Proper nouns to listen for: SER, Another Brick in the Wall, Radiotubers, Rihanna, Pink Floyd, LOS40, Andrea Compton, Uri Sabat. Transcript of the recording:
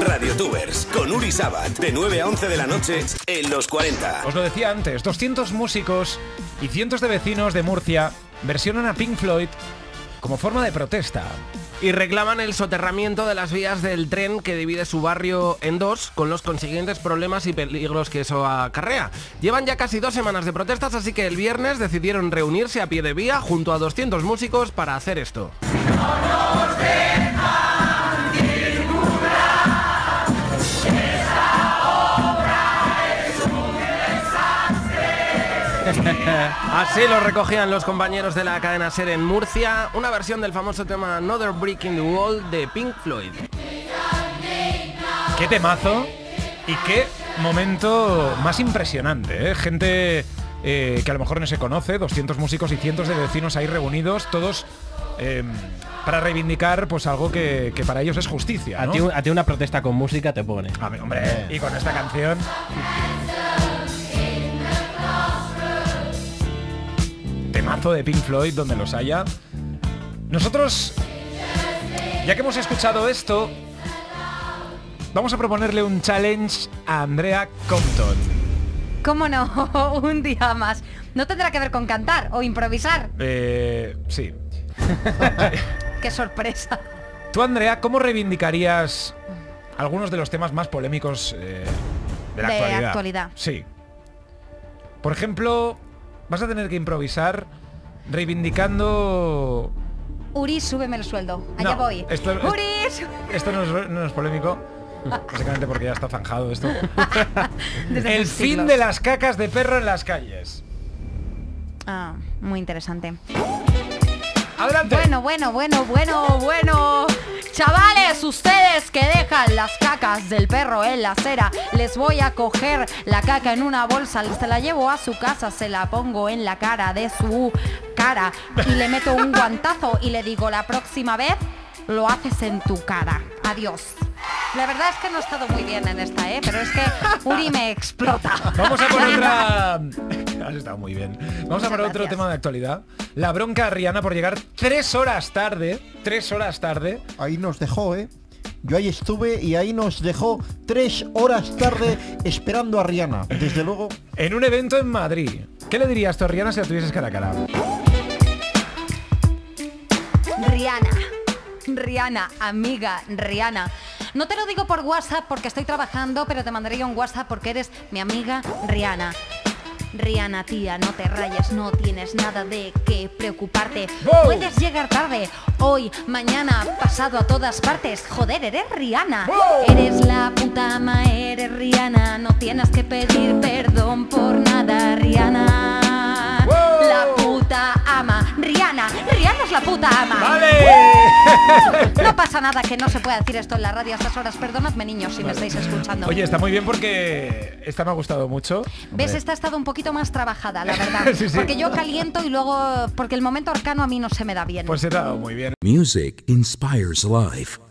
Radiotubers con Uri Sabat, de 9 a 11 de la noche en Los 40. Os lo decía antes, 200 músicos y cientos de vecinos de Murcia versionan a Pink Floyd como forma de protesta. Y reclaman el soterramiento de las vías del tren que divide su barrio en dos, con los consiguientes problemas y peligros que eso acarrea. Llevan ya casi 2 semanas de protestas, así que el viernes decidieron reunirse a pie de vía junto a 200 músicos para hacer esto. ¡No nos deja! Así lo recogían los compañeros de la cadena SER en Murcia, una versión del famoso tema Another Brick in the Wall de Pink Floyd. ¡Qué temazo! Y qué momento más impresionante, ¿eh? Gente que a lo mejor no se conoce, 200 músicos y cientos de vecinos ahí reunidos, todos para reivindicar pues algo que para ellos es justicia, ¿no? A ti una protesta con música te pone. A ver, hombre, y con esta canción... Temazo de Pink Floyd, donde los haya. Nosotros, ya que hemos escuchado esto, vamos a proponerle un challenge a Andrea Compton. ¿Cómo no? Un día más. ¿No tendrá que ver con cantar o improvisar? Sí. ¡Qué sorpresa! Tú, Andrea, ¿cómo reivindicarías algunos de los temas más polémicos de la actualidad? Sí. Por ejemplo... Vas a tener que improvisar reivindicando... Uri, súbeme el sueldo. Allá no, voy. Esto no es polémico, básicamente porque ya está zanjado esto. El fin de las cacas de perro en las calles. Ah, muy interesante. ¡Adelante! Bueno. Chavales, ustedes que dejan las cacas del perro en la acera, les voy a coger la caca en una bolsa, se la llevo a su casa, se la pongo en la cara de su cara y le meto un guantazo y le digo, la próxima vez lo haces en tu cara. Adiós. La verdad es que no he estado muy bien en esta, pero es que Uri me explota. Vamos a por otra... Has estado muy bien. Vamos a por otro tema de actualidad. La bronca a Rihanna por llegar 3 horas tarde. 3 horas tarde. Ahí nos dejó, ¿eh? Yo ahí estuve y ahí nos dejó 3 horas tarde esperando a Rihanna. Desde luego. En un evento en Madrid. ¿Qué le dirías tú a Rihanna si la tuvieses cara a cara? Rihanna, amiga Rihanna. No te lo digo por WhatsApp porque estoy trabajando, pero te mandaré un WhatsApp porque eres mi amiga Rihanna. Rihanna, tía, no te rayes, no tienes nada de qué preocuparte. ¡Oh! Puedes llegar tarde, hoy, mañana, pasado a todas partes. Joder, eres Rihanna. ¡Oh! Eres la puta madre, eres Rihanna. No tienes que pedir perdón por nada, Rihanna. ¡Oh! La puta ama, Rihanna es la puta ama. ¡Vale! No pasa nada que no se pueda decir esto en la radio a estas horas. Perdonadme, niños, si me estáis escuchando. Oye, está muy bien porque esta me ha gustado mucho. ¿Ves? Esta ha estado un poquito más trabajada, la verdad. Sí, sí. Porque yo caliento y luego... Porque el momento arcano a mí no se me da bien. Pues se ha dado muy bien. Music inspires life.